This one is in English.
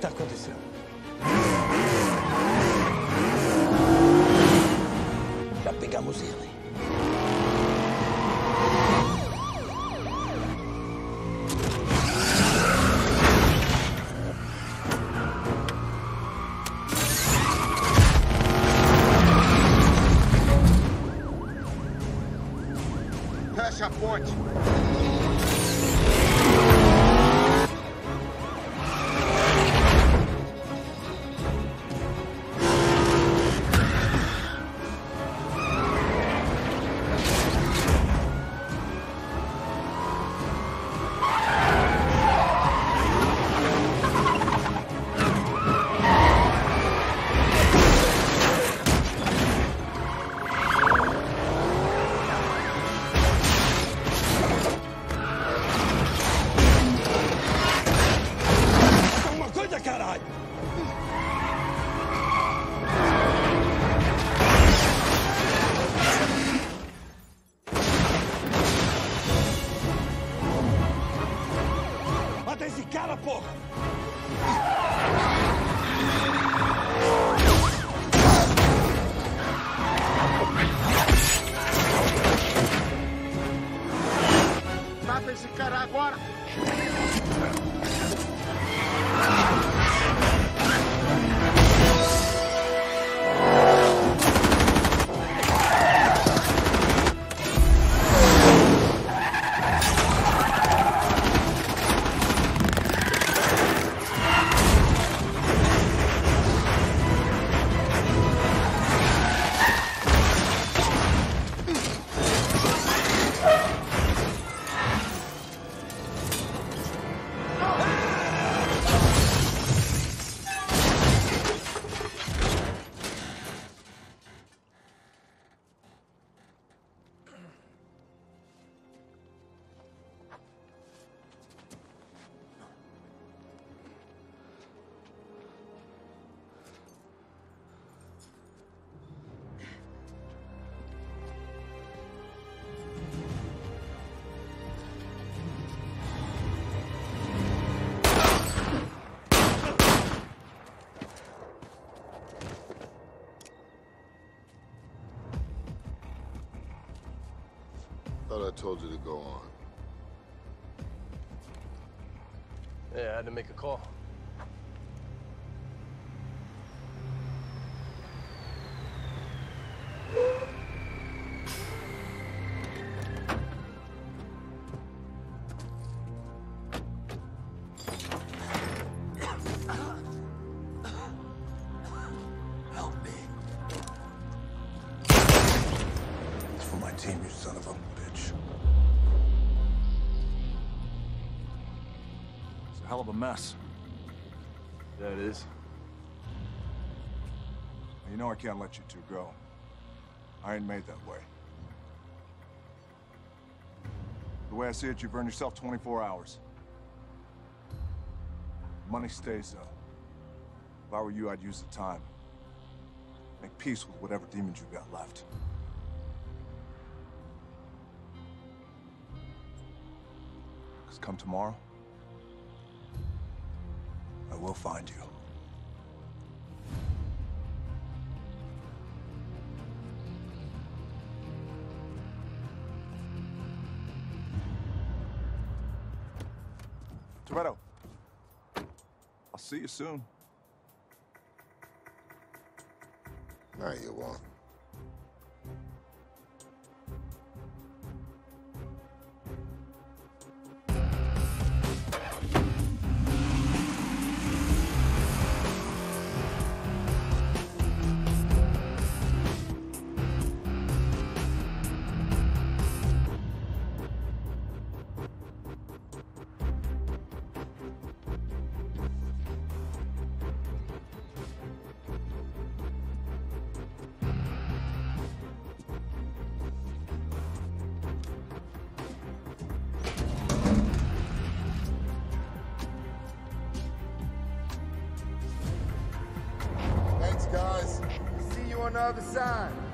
tá acontecendo? Já pegamos ele. Fecha a ponte. Caralho! Mata esse cara, porra! Mata esse cara agora! I told you to go on. Yeah, I had to make a call. Help me. It's for my team, you son of a bitch. It's a hell of a mess. Yeah, it is. You know I can't let you two go. I ain't made that way. The way I see it, you've earned yourself 24 hours. Money stays though. If I were you, I'd use the time. Make peace with whatever demons you've got left. Come tomorrow, I will find you. Toretto, I'll see you soon. No, you won't. Guys, see you on the other side.